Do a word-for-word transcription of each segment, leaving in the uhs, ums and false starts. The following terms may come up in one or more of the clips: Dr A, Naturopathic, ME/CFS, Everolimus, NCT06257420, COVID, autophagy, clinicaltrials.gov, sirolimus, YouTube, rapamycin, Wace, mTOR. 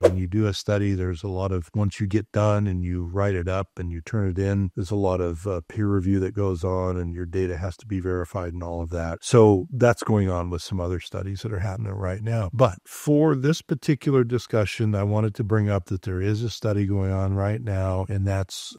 When you do a study, there's a lot of, once you get done and you write it up and you turn it in, there's a lot of uh, peer review that goes on, and your data has to be verified and all of that. So that's going on with some other studies that are happening right now. But for this particular discussion, I wanted to bring up that there is a study going on right now, and that's...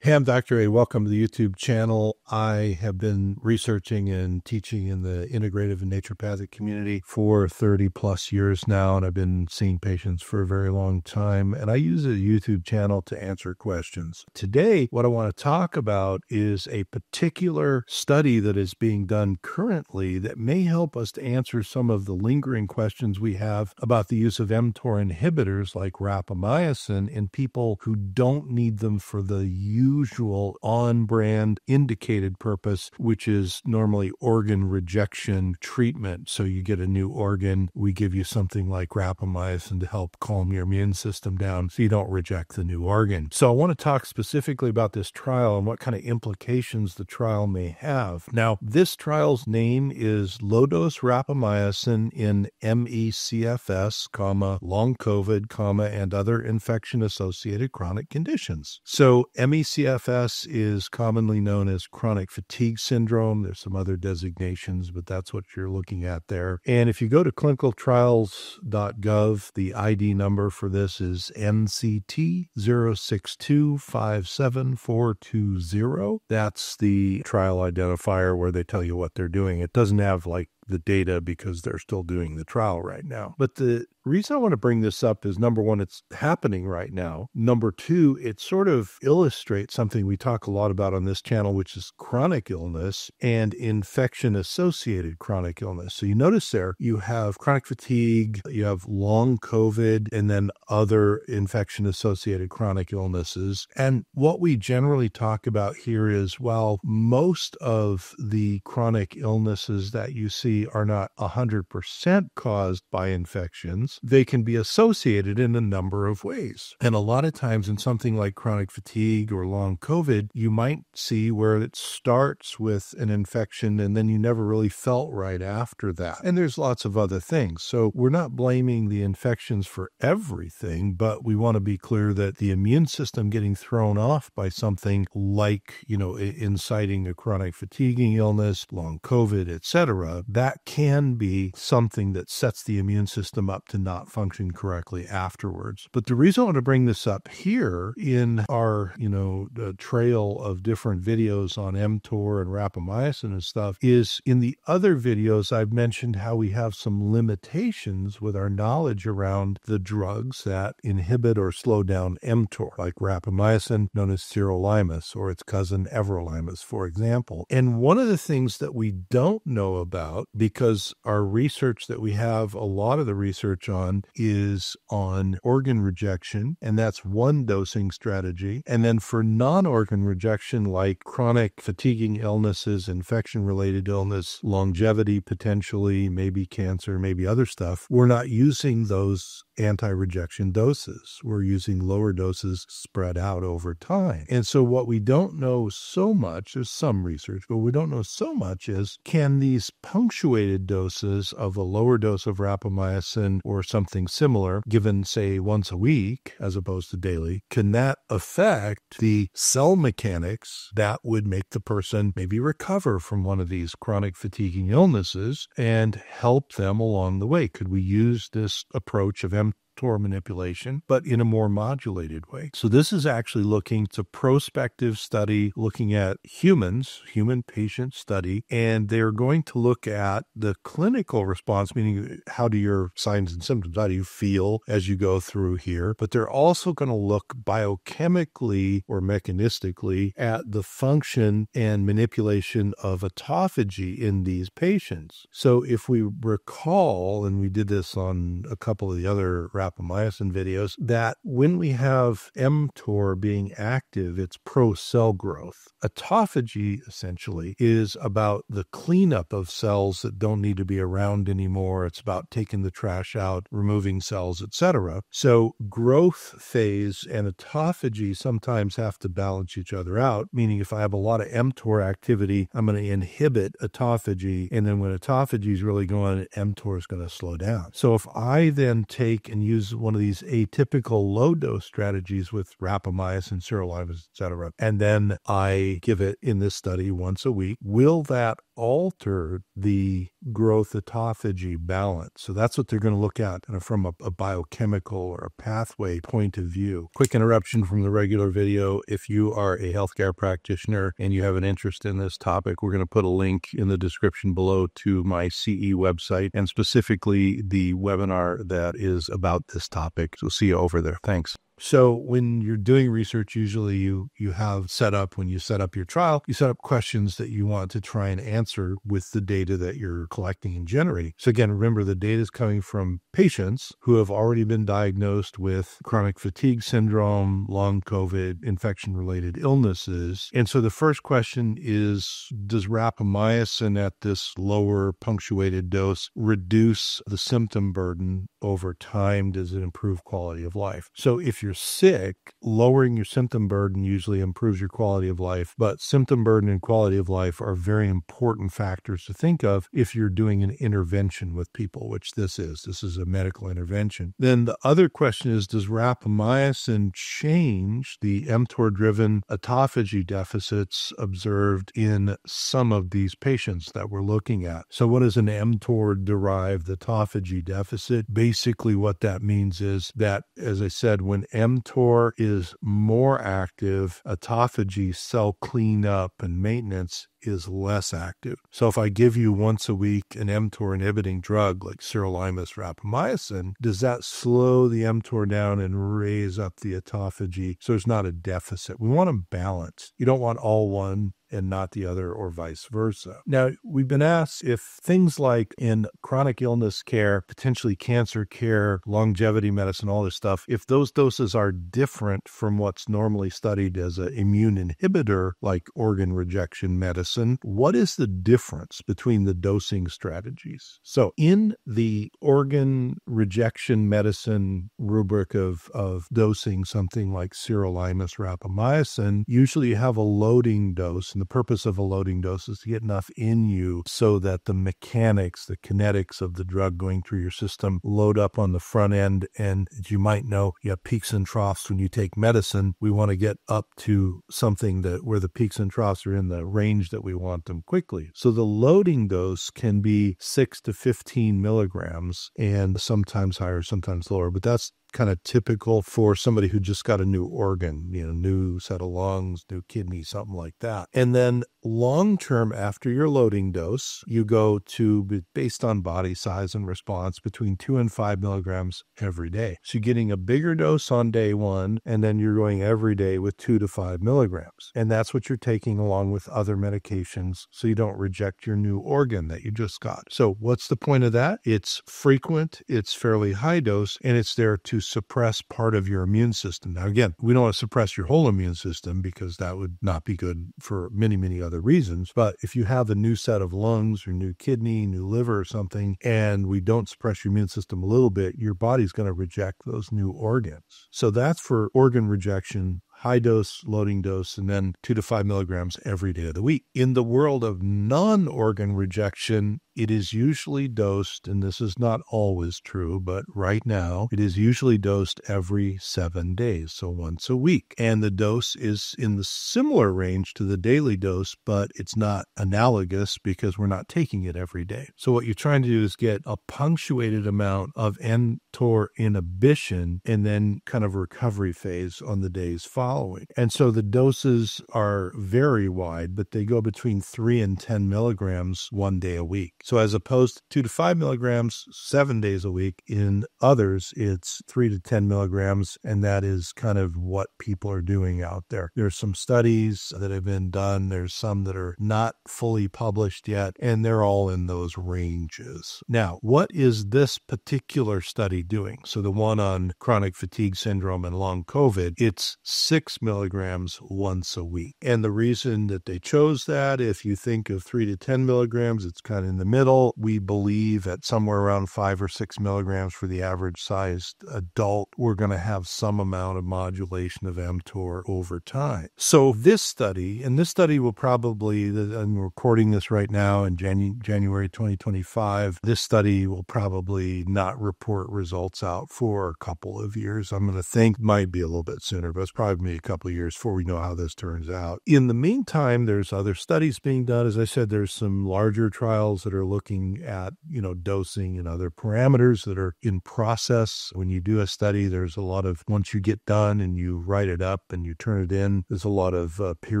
Hey, I'm Doctor A. Welcome to the YouTube channel. I have been researching and teaching in the integrative and naturopathic community for thirty plus years now, and I've been seeing patients for a very long time, and I use a YouTube channel to answer questions. Today, what I want to talk about is a particular study that is being done currently that may help us to answer some of the lingering questions we have about the use of mTOR inhibitors like rapamycin in people who don't need them for the use usual on-brand indicated purpose, which is normally organ rejection treatment. So you get a new organ, we give you something like rapamycin to help calm your immune system down so you don't reject the new organ. So I want to talk specifically about this trial and what kind of implications the trial may have. Now, this trial's name is low-dose rapamycin in M E C F S, comma, long COVID, comma, and other infection-associated chronic conditions. So M E C F S is commonly known as chronic fatigue syndrome. There's some other designations, but that's what you're looking at there. And if you go to clinical trials dot gov, the I D number for this is N C T zero six two five seven four two zero. That's the trial identifier where they tell you what they're doing. It doesn't have like the data because they're still doing the trial right now. But the reason I want to bring this up is, number one, it's happening right now. Number two, it sort of illustrates something we talk a lot about on this channel, which is chronic illness and infection-associated chronic illness. So you notice there, you have chronic fatigue, you have long COVID, and then other infection-associated chronic illnesses. And what we generally talk about here is, while most of the chronic illnesses that you see are not one hundred percent caused by infections, they can be associated in a number of ways. And a lot of times in something like chronic fatigue or long COVID, you might see where it starts with an infection and then you never really felt right after that. And there's lots of other things. So we're not blaming the infections for everything, but we want to be clear that the immune system getting thrown off by something like, you know, inciting a chronic fatiguing illness, long COVID, et cetera, that can be something that sets the immune system up to not function correctly afterwards. But the reason I want to bring this up here in our, you know, uh, trail of different videos on mTOR and rapamycin and stuff is, in the other videos I've mentioned how we have some limitations with our knowledge around the drugs that inhibit or slow down mTOR, like rapamycin, known as sirolimus, or its cousin Everolimus, for example. And one of the things that we don't know about, because our research that we have, a lot of the research on, is on organ rejection, and that's one dosing strategy. And then for non-organ rejection, like chronic fatiguing illnesses, infection-related illness, longevity potentially, maybe cancer, maybe other stuff, we're not using those anti-rejection doses. We're using lower doses spread out over time. And so what we don't know so much, there's some research, but we don't know so much is, can these punctuated doses of a lower dose of rapamycin or something similar, given say once a week as opposed to daily, can that affect the cell mechanics that would make the person maybe recover from one of these chronic fatiguing illnesses and help them along the way? Could we use this approach of mTOR manipulation, but in a more modulated way? So this is actually looking, it's a prospective study looking at humans, human patient study, and they're going to look at the clinical response, meaning how do your signs and symptoms, how do you feel as you go through here? But they're also going to look biochemically or mechanistically at the function and manipulation of autophagy in these patients. So if we recall, and we did this on a couple of the other rapid rapamycin videos, that when we have mTOR being active, it's pro-cell growth. Autophagy, essentially, is about the cleanup of cells that don't need to be around anymore. It's about taking the trash out, removing cells, et cetera. So growth phase and autophagy sometimes have to balance each other out, meaning if I have a lot of mTOR activity, I'm going to inhibit autophagy, and then when autophagy is really going, mTOR is going to slow down. So if I then take and use one of these atypical low-dose strategies with rapamycin, sirolimus, et cetera, and then I give it in this study once a week, will that alter the growth autophagy balance? So that's what they're going to look at from a, a biochemical or a pathway point of view. Quick interruption from the regular video. If you are a healthcare practitioner and you have an interest in this topic, we're going to put a link in the description below to my C E website and specifically the webinar that is about this topic. So see you over there. Thanks. So when you're doing research, usually you you have set up, when you set up your trial, you set up questions that you want to try and answer with the data that you're collecting and generating. So again, remember the data is coming from patients who have already been diagnosed with chronic fatigue syndrome, long COVID, infection-related illnesses. And so the first question is, does rapamycin at this lower punctuated dose reduce the symptom burden over time? Does it improve quality of life? So if you're You're sick, lowering your symptom burden usually improves your quality of life, but symptom burden and quality of life are very important factors to think of if you're doing an intervention with people, which this is. This is a medical intervention. Then the other question is, does rapamycin change the mTOR-driven autophagy deficits observed in some of these patients that we're looking at? So what is an mTOR-derived autophagy deficit? Basically what that means is that, as I said, when mTOR is more active, autophagy, cell cleanup, and maintenance is less active. So if I give you once a week an mTOR inhibiting drug like sirolimus, rapamycin, does that slow the mTOR down and raise up the autophagy so there's not a deficit? We want to balance. You don't want all one and not the other, or vice versa. Now, we've been asked if things like in chronic illness care, potentially cancer care, longevity medicine, all this stuff, if those doses are different from what's normally studied as an immune inhibitor, like organ rejection medicine, what is the difference between the dosing strategies? So in the organ rejection medicine rubric of, of dosing something like sirolimus, rapamycin, usually you have a loading dose. And the purpose of a loading dose is to get enough in you so that the mechanics, the kinetics of the drug going through your system load up on the front end. And as you might know, you have peaks and troughs when you take medicine. We want to get up to something that where the peaks and troughs are in the range that we want them quickly. So the loading dose can be six to fifteen milligrams, and sometimes higher, sometimes lower, but that's kind of typical for somebody who just got a new organ, you know, new set of lungs, new kidney, something like that. And then long-term after your loading dose, you go to, based on body size and response, between two and five milligrams every day. So you're getting a bigger dose on day one, and then you're going every day with two to five milligrams. And that's what you're taking along with other medications so you don't reject your new organ that you just got. So what's the point of that? It's frequent, it's fairly high dose, and it's there to suppress part of your immune system. Now, again, we don't want to suppress your whole immune system because that would not be good for many, many other reasons. But if you have a new set of lungs or new kidney, new liver or something, and we don't suppress your immune system a little bit, your body's going to reject those new organs. So that's for organ rejection, high dose, loading dose, and then two to five milligrams every day of the week. In the world of non-organ rejection, it is usually dosed, and this is not always true, but right now it is usually dosed every seven days, so once a week. And the dose is in the similar range to the daily dose, but it's not analogous because we're not taking it every day. So what you're trying to do is get a punctuated amount of mTOR inhibition and then kind of recovery phase on the days following. And so the doses are very wide, but they go between three and ten milligrams one day a week. So as opposed to two to five milligrams, seven days a week, in others, it's three to ten milligrams. And that is kind of what people are doing out there. There's some studies that have been done. There's some that are not fully published yet, and they're all in those ranges. Now, what is this particular study doing? So the one on chronic fatigue syndrome and long COVID, it's six milligrams once a week. And the reason that they chose that, if you think of three to ten milligrams, it's kind of in the middle. We believe at somewhere around five or six milligrams for the average sized adult, we're going to have some amount of modulation of mTOR over time. So this study, and this study will probably, I'm recording this right now in Janu- January twenty twenty-five, this study will probably not report results out for a couple of years. I'm going to think might be a little bit sooner, but it's probably a couple of years before we know how this turns out. In the meantime, there's other studies being done. As I said, there's some larger trials that are looking at, you know, dosing and other parameters that are in process. When you do a study, there's a lot of, once you get done and you write it up and you turn it in, there's a lot of uh, peer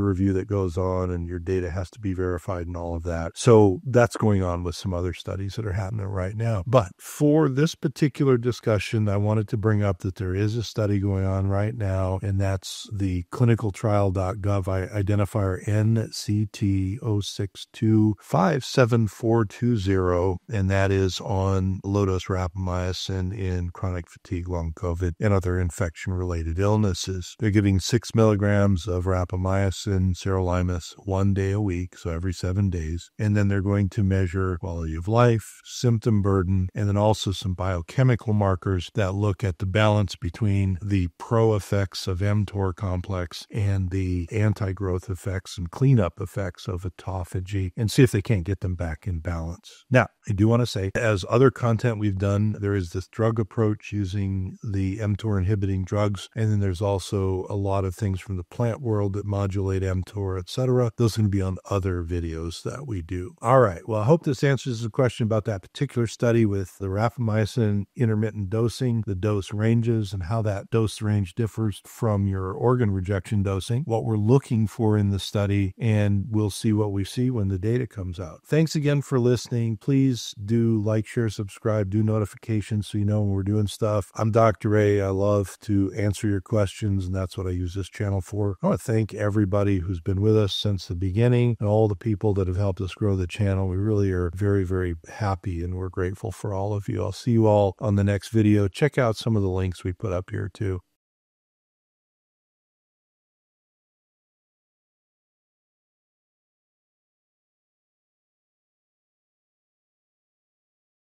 review that goes on, and your data has to be verified and all of that. So that's going on with some other studies that are happening right now. But for this particular discussion, I wanted to bring up that there is a study going on right now, and that's the clinical trial dot gov identifier N C T zero six two five seven four two zero, and that is on low-dose rapamycin in chronic fatigue, long COVID, and other infection-related illnesses. They're giving six milligrams of rapamycin, sirolimus, one day a week, so every seven days, and then they're going to measure quality of life, symptom burden, and then also some biochemical markers that look at the balance between the pro-effects of mTOR complex and the anti-growth effects and cleanup effects of autophagy, and see if they can't get them back in balance. Now, I do want to say, as other content we've done, there is this drug approach using the mTOR inhibiting drugs, and then there's also a lot of things from the plant world that modulate mTOR, et cetera. Those are going to be on other videos that we do. All right. Well, I hope this answers the question about that particular study with the rapamycin intermittent dosing, the dose ranges, and how that dose range differs from your organ rejection dosing, what we're looking for in the study, and we'll see what we see when the data comes out. Thanks again for listening. Please do like, share, subscribe, do notifications so you know when we're doing stuff. I'm Doctor A. I love to answer your questions, and that's what I use this channel for. I want to thank everybody who's been with us since the beginning and all the people that have helped us grow the channel. We really are very, very happy, and we're grateful for all of you. I'll see you all on the next video. Check out some of the links we put up here too.